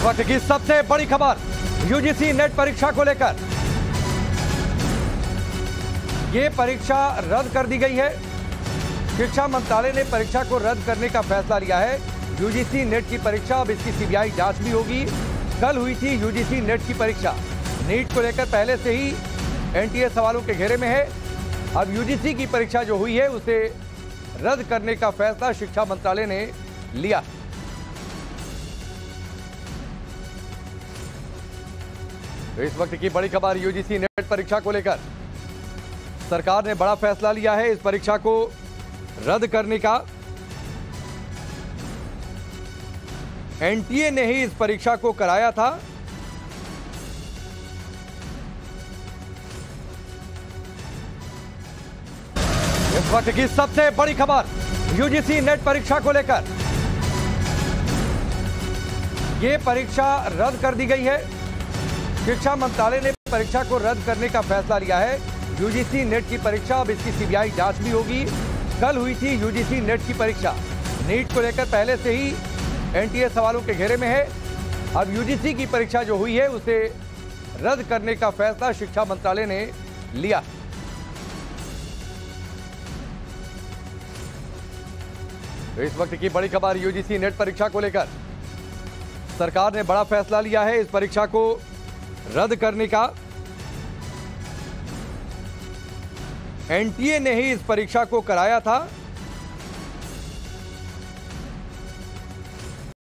इस वक्त की सबसे बड़ी खबर यूजीसी नेट परीक्षा को लेकर। ये परीक्षा रद्द कर दी गई है। शिक्षा मंत्रालय ने परीक्षा को रद्द करने का फैसला लिया है। यूजीसी नेट की परीक्षा, अब इसकी सीबीआई जांच भी होगी। कल हुई थी यूजीसी नेट की परीक्षा। नीट को लेकर पहले से ही एनटीए सवालों के घेरे में है। अब यूजीसी की परीक्षा जो हुई है उसे रद्द करने का फैसला शिक्षा मंत्रालय ने लिया। तो इस वक्त की बड़ी खबर यूजीसी नेट परीक्षा को लेकर सरकार ने बड़ा फैसला लिया है, इस परीक्षा को रद्द करने का। एनटीए ने ही इस परीक्षा को कराया था। इस वक्त की सबसे बड़ी खबर यूजीसी नेट परीक्षा को लेकर। यह परीक्षा रद्द कर दी गई है। शिक्षा मंत्रालय ने परीक्षा को रद्द करने का फैसला लिया है। यूजीसी नेट की परीक्षा, अब इसकी सीबीआई जांच भी होगी। कल हुई थी यूजीसी नेट की परीक्षा। नीट को लेकर पहले से ही एनटीए सवालों के घेरे में है। अब यूजीसी की परीक्षा जो हुई है उसे रद्द करने का फैसला शिक्षा मंत्रालय ने लिया। तो इस वक्त की बड़ी खबर यूजीसी नेट परीक्षा को लेकर सरकार ने बड़ा फैसला लिया है, इस परीक्षा को रद्द करने का। एनटीए ने ही इस परीक्षा को कराया था।